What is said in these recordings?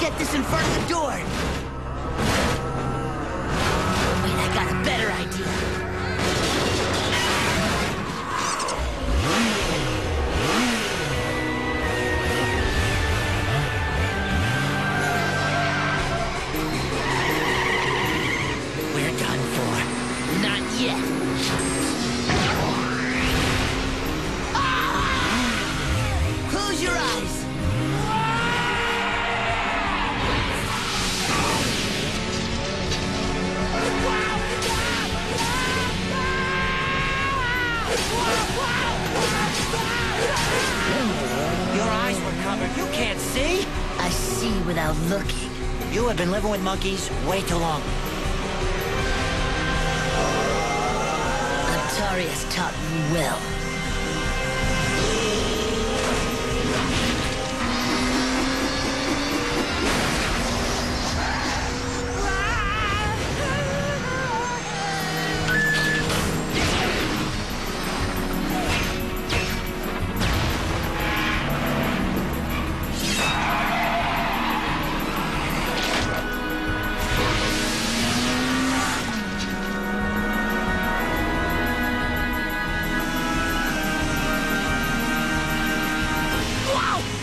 get this in front of the door. Wait, I got a better idea. You can't see? I see without looking. You have been living with monkeys way too long. Antauri has taught you well.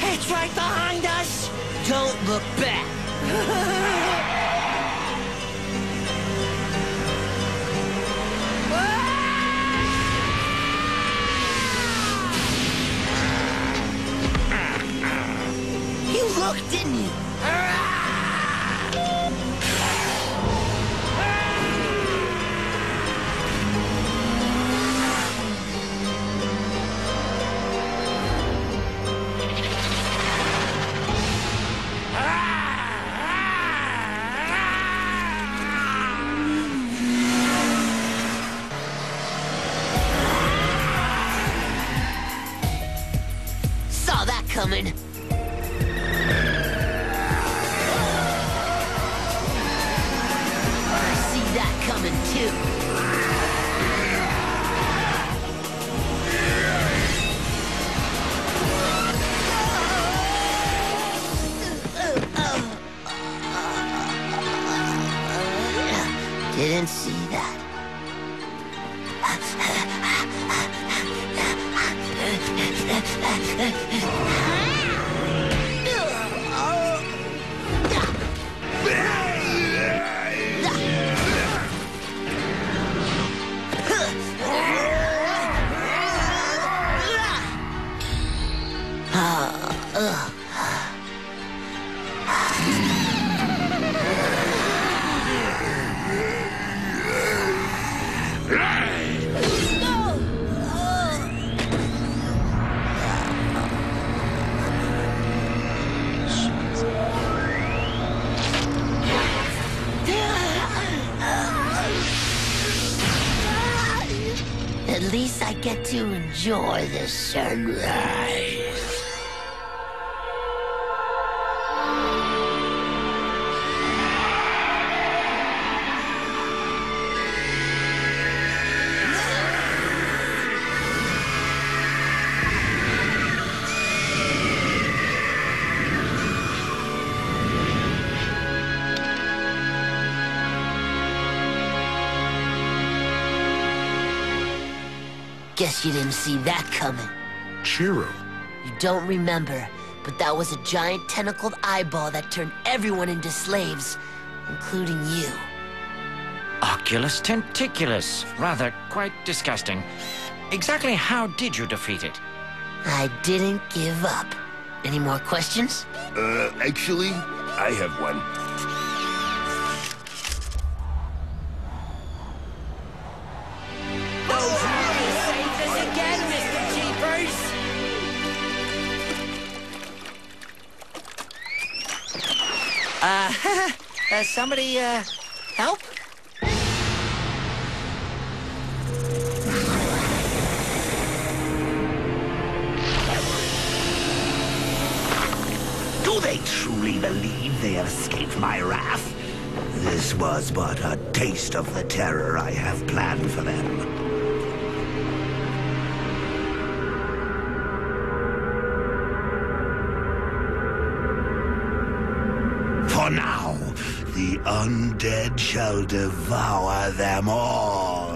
It's right behind us! Don't look back! You looked, didn't you? Coming. I see that coming too. Didn't see that. At least I get to enjoy the sunrise. Guess you didn't see that coming. Chiro? You don't remember, but that was a giant tentacled eyeball that turned everyone into slaves, including you. Oculus tentaculus. Rather, quite disgusting. Exactly how did you defeat it? I didn't give up. Any more questions? Actually, I have one. Somebody, help? Do they truly believe they have escaped my wrath? This was but a taste of the terror I have planned for them. For now, the undead shall devour them all.